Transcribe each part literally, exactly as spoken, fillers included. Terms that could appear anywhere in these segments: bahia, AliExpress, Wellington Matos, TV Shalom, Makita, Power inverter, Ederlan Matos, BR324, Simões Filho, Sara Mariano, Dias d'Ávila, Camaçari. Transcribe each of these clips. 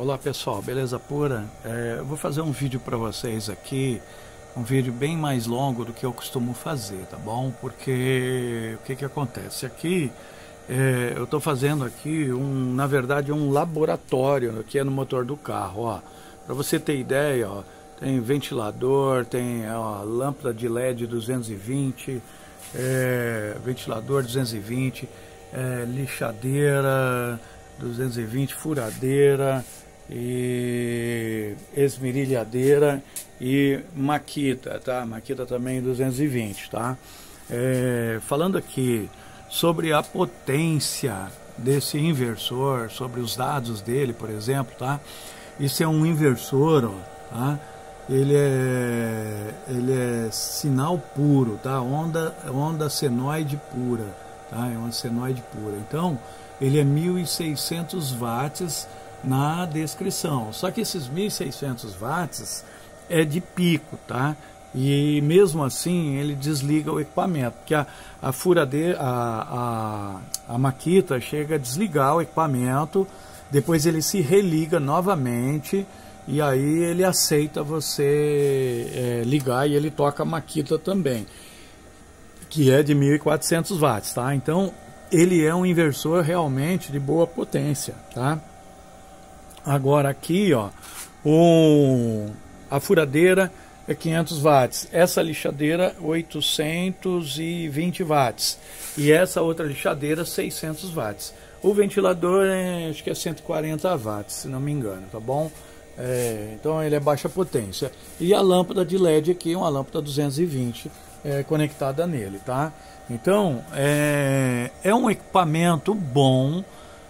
Olá pessoal, beleza pura? É, eu vou fazer um vídeo para vocês aqui, um vídeo bem mais longo do que eu costumo fazer, tá bom? Porque o que que acontece aqui, é, eu estou fazendo aqui um, na verdade um laboratório aqui é no motor do carro, ó. Para você ter ideia, ó, tem ventilador, tem ó, lâmpada de L E D duzentos e vinte, é, ventilador duzentos e vinte, é, lixadeira duzentos e vinte, furadeira e esmerilhadeira e Makita, tá? Makita também duzentos e vinte, tá? É, falando aqui sobre a potência desse inversor, sobre os dados dele, por exemplo, tá? Isso é um inversor, ó, tá? Ele é, ele é sinal puro, tá? Onda, onda senoide pura, tá? É uma senoide pura. Então, ele é mil e seiscentos watts na descrição. Só que esses mil e seiscentos watts é de pico, tá? E mesmo assim ele desliga o equipamento, porque a, a furadeira, a, a, a Makita chega a desligar o equipamento, depois ele se religa novamente e aí ele aceita você é, ligar e ele toca a Makita também, que é de mil e quatrocentos watts, tá? Então ele é um inversor realmente de boa potência, tá? Agora aqui, ó, o, a furadeira é quinhentos watts, essa lixadeira oitocentos e vinte watts e essa outra lixadeira seiscentos watts. O ventilador é, acho que é cento e quarenta watts, se não me engano, tá bom? É, então ele é baixa potência. E a lâmpada de L E D aqui é uma lâmpada duzentos e vinte é, conectada nele, tá? Então, é, é um equipamento bom,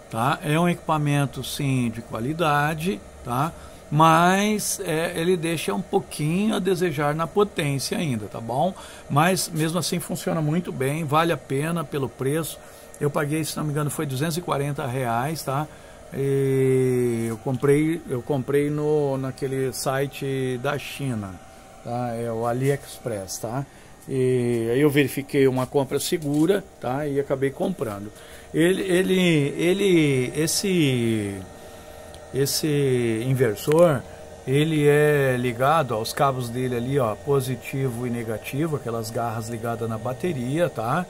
tá? É um equipamento, sim, de qualidade, tá? Mas é, ele deixa um pouquinho a desejar na potência ainda, tá bom? Mas, mesmo assim, funciona muito bem, vale a pena pelo preço. Eu paguei, se não me engano, foi duzentos e quarenta reais, tá? E eu comprei, eu comprei no, naquele site da China, tá? É o AliExpress, tá? E aí eu verifiquei uma compra segura, tá? E acabei comprando. Ele, ele, ele, esse, esse inversor, ele é ligado, ó, os cabos dele ali, ó, positivo e negativo, aquelas garras ligadas na bateria, tá?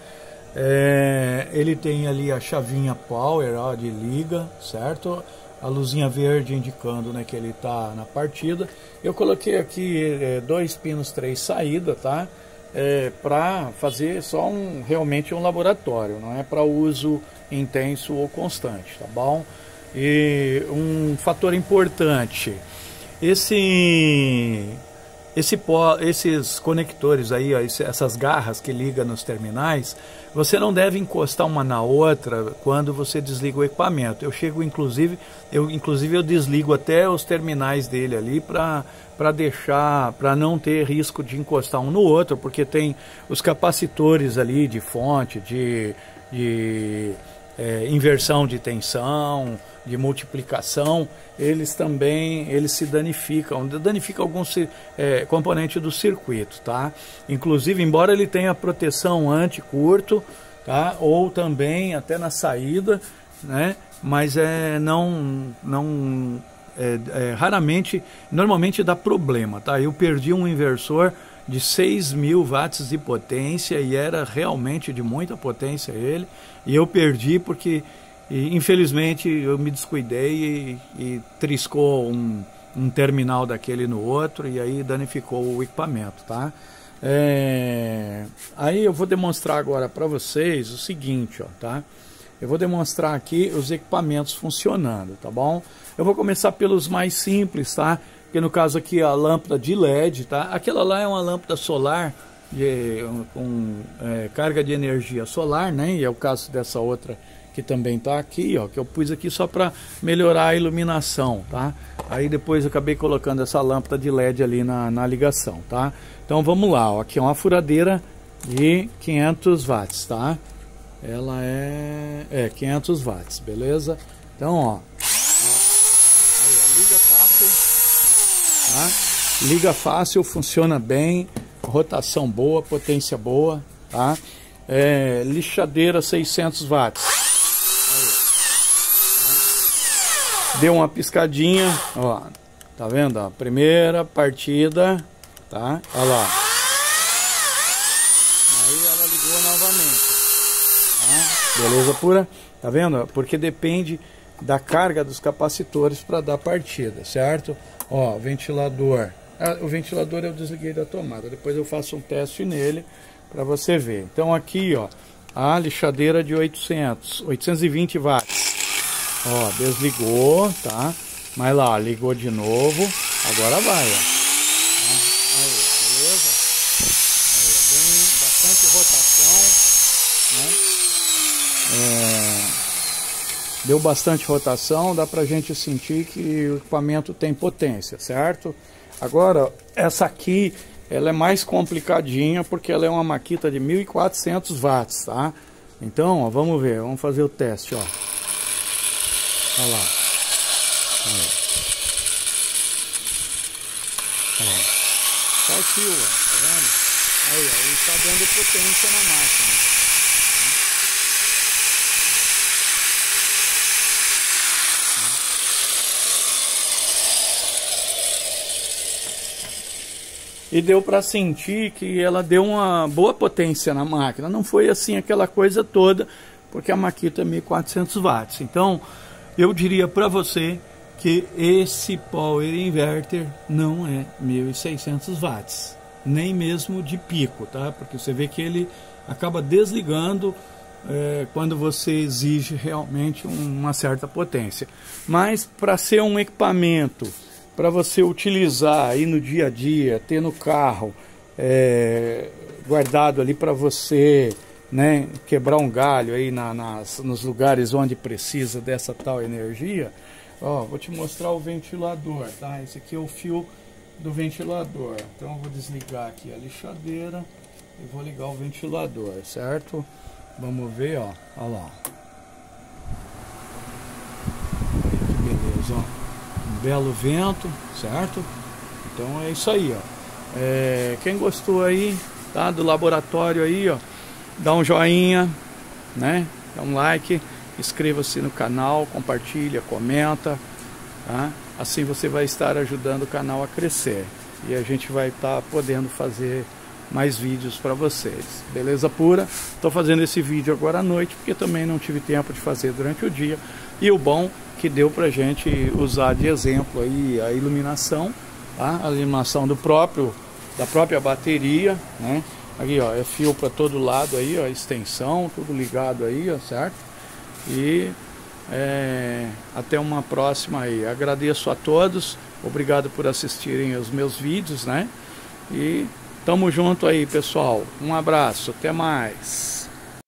É, ele tem ali a chavinha power, ó, de liga, certo? A luzinha verde indicando, né, que ele tá na partida. Eu coloquei aqui é, dois pinos, três saídas, tá? É, para fazer só um realmente um laboratório, não é para uso intenso ou constante, tá bom? E um fator importante, esse, esse esses conectores aí, ó, essas garras que ligam nos terminais, você não deve encostar uma na outra quando você desliga o equipamento. Eu chego inclusive, eu inclusive eu desligo até os terminais dele ali para para deixar, para não ter risco de encostar um no outro, porque tem os capacitores ali de fonte, de, de é, inversão de tensão, de multiplicação, eles também eles se danificam, danificam alguns é, componentes do circuito, tá? Inclusive, embora ele tenha proteção anti-curto, tá? Ou também até na saída, né? Mas é, não... não É, é, raramente, normalmente dá problema, tá? Eu perdi um inversor de seis mil watts de potência e era realmente de muita potência ele, e eu perdi porque, e, infelizmente, eu me descuidei e, e triscou um, um terminal daquele no outro e aí danificou o equipamento, tá? É, aí eu vou demonstrar agora para vocês o seguinte, ó, tá? Eu vou demonstrar aqui os equipamentos funcionando, tá bom? Eu vou começar pelos mais simples, tá? Que no caso aqui a lâmpada de L E D, tá? Aquela lá é uma lâmpada solar de, com é, carga de energia solar, né? E é o caso dessa outra que também tá aqui, ó. Que eu pus aqui só para melhorar a iluminação, tá? Aí depois eu acabei colocando essa lâmpada de L E D ali na, na ligação, tá? Então vamos lá, ó. Aqui é uma furadeira de quinhentos watts, tá? Ela é, é quinhentos watts, beleza? Então, ó, ó. Aí, ó, liga fácil, tá? Liga fácil, funciona bem, rotação boa, potência boa, tá? É, lixadeira seiscentos watts. Aí, tá? deu uma piscadinha, ó, tá vendo? A primeira partida, tá? Olha lá. Aí ela ligou novamente. Tá? Beleza pura? Tá vendo? Porque depende da carga dos capacitores para dar partida, certo? Ó, ventilador. Ah, o ventilador eu desliguei da tomada, depois eu faço um teste nele para você ver. Então aqui, ó, a lixadeira de oitocentos, oitocentos e vinte watts. Ó, desligou, tá? Mas lá, ligou de novo. Agora vai, ó. Aí, beleza? Aí, bem, bastante rotação, né? É... Deu bastante rotação, dá pra gente sentir que o equipamento tem potência, certo? Agora, essa aqui, ela é mais complicadinha porque ela é uma Makita de mil e quatrocentos watts, tá? Então, ó, vamos ver, vamos fazer o teste, ó. Olha lá. Olha lá. Só o fio, ó, tá vendo? Aí, ó, ele tá dando potência na máquina. E deu para sentir que ela deu uma boa potência na máquina. Não foi assim aquela coisa toda, porque a Makita é mil e quatrocentos watts. Então, eu diria para você que esse Power Inverter não é mil e seiscentos watts, nem mesmo de pico, tá? Porque você vê que ele acaba desligando é, quando você exige realmente uma certa potência. Mas para ser um equipamento, para você utilizar aí no dia a dia, ter no carro, é, guardado ali para você... Né, quebrar um galho aí na, nas, nos lugares onde precisa dessa tal energia. Ó, vou te mostrar o ventilador, tá? Esse aqui é o fio do ventilador. Então eu vou desligar aqui a lixadeira e vou ligar o ventilador, certo? Vamos ver, ó, olha lá. Que beleza, ó. Um belo vento, certo? Então é isso aí, ó. É, quem gostou aí, tá, do laboratório aí, ó, dá um joinha, né? Dá um like, inscreva-se no canal, compartilha, comenta, tá? Assim você vai estar ajudando o canal a crescer. E a gente vai estar podendo fazer mais vídeos para vocês. Beleza pura? Estou fazendo esse vídeo agora à noite, porque também não tive tempo de fazer durante o dia. E o bom que deu para a gente usar de exemplo aí a iluminação, tá? A iluminação do próprio, da própria bateria, né? Aqui, ó, é fio para todo lado aí, ó, extensão, tudo ligado aí, ó, certo? E é, até uma próxima aí. Agradeço a todos, obrigado por assistirem os meus vídeos, né? E tamo junto aí, pessoal. Um abraço, até mais.